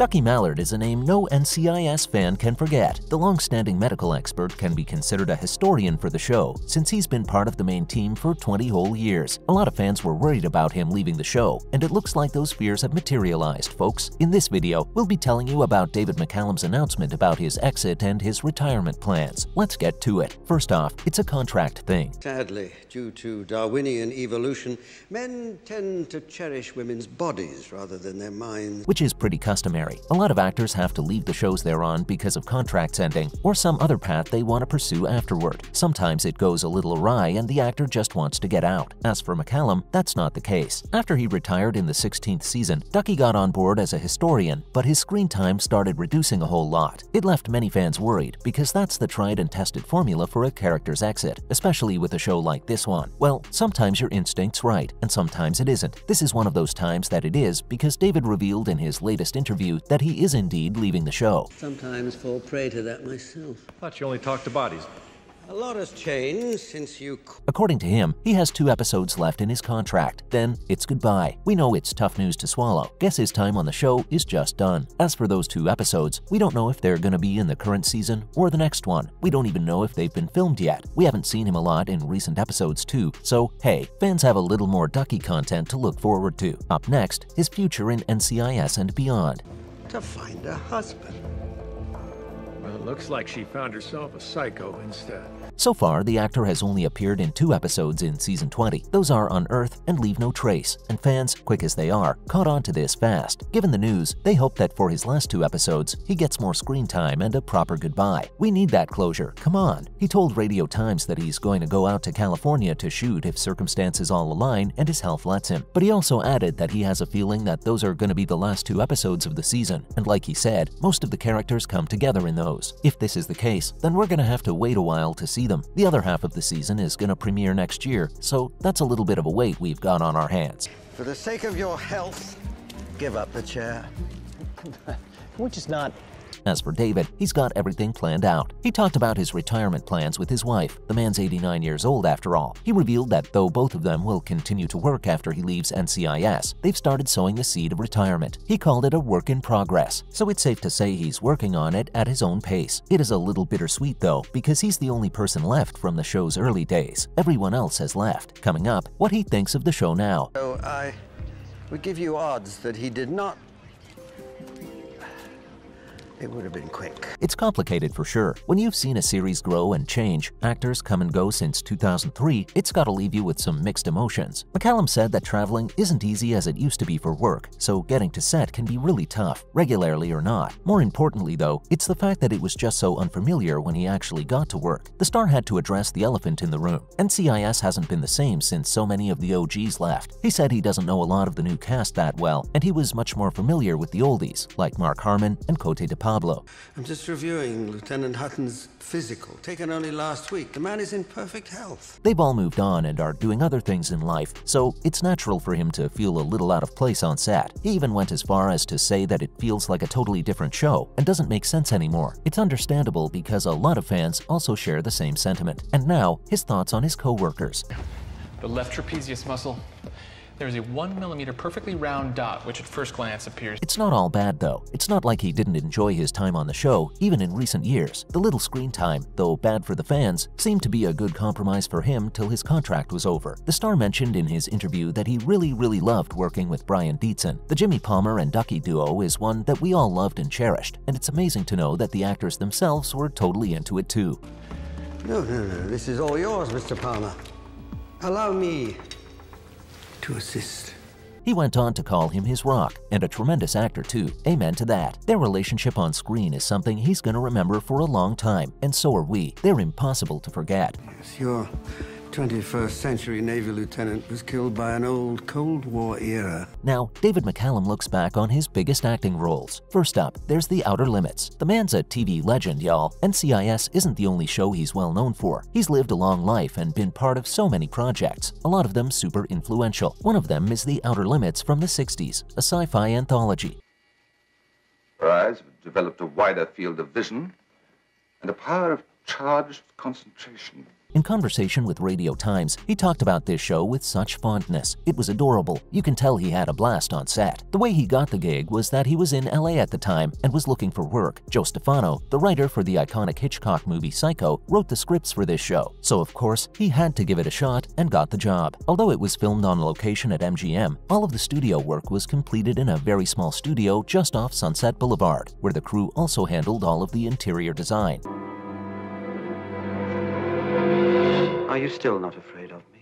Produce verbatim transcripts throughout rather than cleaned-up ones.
Ducky Mallard is a name no N C I S fan can forget. The long-standing medical expert can be considered a historian for the show, since he's been part of the main team for twenty whole years. A lot of fans were worried about him leaving the show, and it looks like those fears have materialized, folks. In this video, we'll be telling you about David McCallum's announcement about his exit and his retirement plans. Let's get to it. First off, it's a contract thing. Sadly, due to Darwinian evolution, men tend to cherish women's bodies rather than their minds. Which is pretty customary. A lot of actors have to leave the shows they're on because of contracts ending, or some other path they want to pursue afterward. Sometimes it goes a little awry and the actor just wants to get out. As for McCallum, that's not the case. After he retired in the sixteenth season, Ducky got on board as a historian, but his screen time started reducing a whole lot. It left many fans worried, because that's the tried and tested formula for a character's exit, especially with a show like this one. Well, sometimes your instinct's right, and sometimes it isn't. This is one of those times that it is, because David revealed in his latest interview that he is indeed leaving the show. Sometimes fall prey to that myself. I thought you only talked to bodies. A lot has changed since you... According to him, he has two episodes left in his contract. Then it's goodbye. We know it's tough news to swallow. Guess his time on the show is just done. As for those two episodes, we don't know if they're gonna be in the current season or the next one. We don't even know if they've been filmed yet. We haven't seen him a lot in recent episodes too, so hey, fans have a little more Ducky content to look forward to. Up next, his future in N C I S and beyond. To find a husband. Well, it looks like she found herself a psycho instead. So far, the actor has only appeared in two episodes in season twenty. Those are Unearth and Leave No Trace, and fans, quick as they are, caught on to this fast. Given the news, they hope that for his last two episodes, he gets more screen time and a proper goodbye. We need that closure, come on. He told Radio Times that he's going to go out to California to shoot if circumstances all align and his health lets him. But he also added that he has a feeling that those are going to be the last two episodes of the season, and like he said, most of the characters come together in those. If this is the case, then we're going to have to wait a while to see them. The other half of the season is going to premiere next year, so that's a little bit of a wait we've got on our hands. For the sake of your health, give up the chair. Which is not... As for David, he's got everything planned out. He talked about his retirement plans with his wife. The man's eighty-nine years old after all. He revealed that though both of them will continue to work after he leaves N C I S, they've started sowing the seed of retirement. He called it a work in progress, so it's safe to say he's working on it at his own pace. It is a little bittersweet though, because he's the only person left from the show's early days. Everyone else has left. Coming up, what he thinks of the show now. So I would give you odds that he did not. It would have been quick. It's complicated for sure. When you've seen a series grow and change, actors come and go since two thousand three, it's gotta leave you with some mixed emotions. McCallum said that traveling isn't easy as it used to be for work, so getting to set can be really tough, regularly or not. More importantly though, it's the fact that it was just so unfamiliar when he actually got to work. The star had to address the elephant in the room. N C I S hasn't been the same since so many of the O Gs left. He said he doesn't know a lot of the new cast that well, and he was much more familiar with the oldies, like Mark Harmon and Cote de Pablo. Pablo. I'm just reviewing Lieutenant Hutton's physical, taken only last week. The man is in perfect health. They've all moved on and are doing other things in life, so it's natural for him to feel a little out of place on set. He even went as far as to say that it feels like a totally different show and doesn't make sense anymore. It's understandable because a lot of fans also share the same sentiment. And now, his thoughts on his co-workers. The left trapezius muscle. There is a one millimeter perfectly round dot, which at first glance appears. It's not all bad though. It's not like he didn't enjoy his time on the show, even in recent years. The little screen time, though bad for the fans, seemed to be a good compromise for him till his contract was over. The star mentioned in his interview that he really, really loved working with Brian Dietzen. The Jimmy Palmer and Ducky duo is one that we all loved and cherished, and it's amazing to know that the actors themselves were totally into it too. No, no, no, this is all yours, Mister Palmer. Allow me to assist. He went on to call him his rock, and a tremendous actor too. Amen to that. Their relationship on screen is something he's gonna remember for a long time, and so are we. They're impossible to forget. Yes, your twenty-first century Navy lieutenant was killed by an old Cold War era. Now, David McCallum looks back on his biggest acting roles. First up, there's The Outer Limits. The man's a T V legend, y'all. N C I S isn't the only show he's well known for. He's lived a long life and been part of so many projects, a lot of them super influential. One of them is The Outer Limits from the sixties, a sci-fi anthology. Her eyes developed a wider field of vision and a power of charged concentration. In conversation with Radio Times, he talked about this show with such fondness. It was adorable. You can tell he had a blast on set. The way he got the gig was that he was in L A at the time and was looking for work. Joe Stefano, the writer for the iconic Hitchcock movie Psycho, wrote the scripts for this show. So of course, he had to give it a shot and got the job. Although it was filmed on location at M G M, all of the studio work was completed in a very small studio just off Sunset Boulevard, where the crew also handled all of the interior design. Are you still not afraid of me?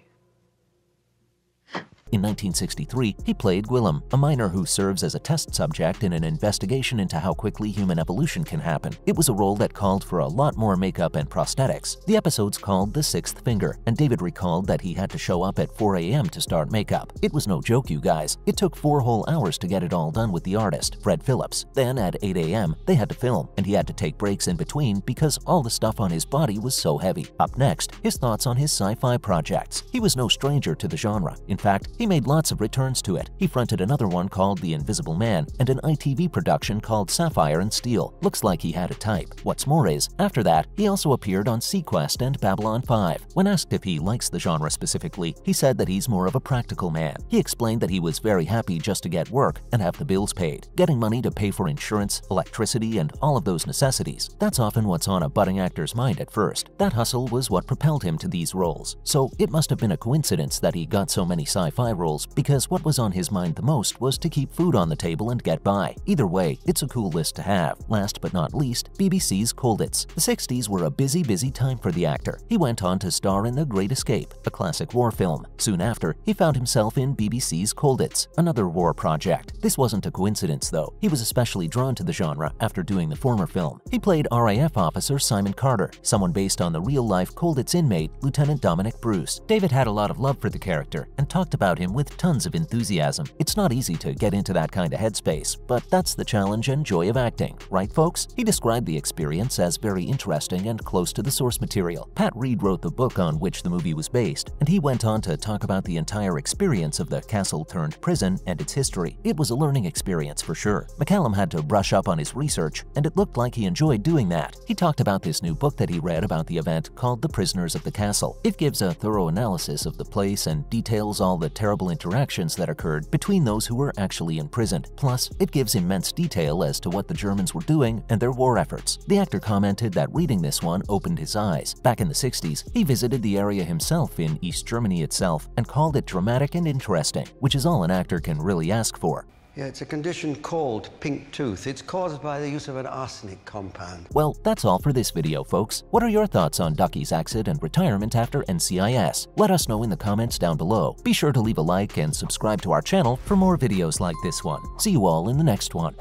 In nineteen sixty-three, he played Gwillym, a miner who serves as a test subject in an investigation into how quickly human evolution can happen. It was a role that called for a lot more makeup and prosthetics. The episode's called The Sixth Finger, and David recalled that he had to show up at four A M to start makeup. It was no joke, you guys. It took four whole hours to get it all done with the artist, Fred Phillips. Then at eight A M, they had to film, and he had to take breaks in between because all the stuff on his body was so heavy. Up next, his thoughts on his sci-fi projects. He was no stranger to the genre. In fact, he made lots of returns to it. He fronted another one called The Invisible Man and an I T V production called Sapphire and Steel. Looks like he had a type. What's more is, after that, he also appeared on Sea Quest and Babylon five. When asked if he likes the genre specifically, he said that he's more of a practical man. He explained that he was very happy just to get work and have the bills paid, getting money to pay for insurance, electricity, and all of those necessities. That's often what's on a budding actor's mind at first. That hustle was what propelled him to these roles. So it must have been a coincidence that he got so many sci-fi roles, because what was on his mind the most was to keep food on the table and get by. Either way, it's a cool list to have. Last but not least, B B C's Colditz. The sixties were a busy, busy time for the actor. He went on to star in The Great Escape, a classic war film. Soon after, he found himself in B B C's Colditz, another war project. This wasn't a coincidence, though. He was especially drawn to the genre after doing the former film. He played R A F officer Simon Carter, someone based on the real-life Colditz inmate, Lieutenant Dominic Bruce. David had a lot of love for the character and talked about him with tons of enthusiasm. It's not easy to get into that kind of headspace, but that's the challenge and joy of acting, right folks? He described the experience as very interesting and close to the source material. Pat Reed wrote the book on which the movie was based, and he went on to talk about the entire experience of the castle-turned-prison and its history. It was a learning experience for sure. McCallum had to brush up on his research, and it looked like he enjoyed doing that. He talked about this new book that he read about the event called The Prisoners of the Castle. It gives a thorough analysis of the place and details all the terrible terrible interactions that occurred between those who were actually imprisoned. Plus, it gives immense detail as to what the Germans were doing and their war efforts. The actor commented that reading this one opened his eyes. Back in the sixties, he visited the area himself in East Germany itself and called it dramatic and interesting, which is all an actor can really ask for. Yeah, it's a condition called pink tooth. It's caused by the use of an arsenic compound. Well, that's all for this video, folks. What are your thoughts on Ducky's exit and retirement after N C I S? Let us know in the comments down below. Be sure to leave a like and subscribe to our channel for more videos like this one. See you all in the next one.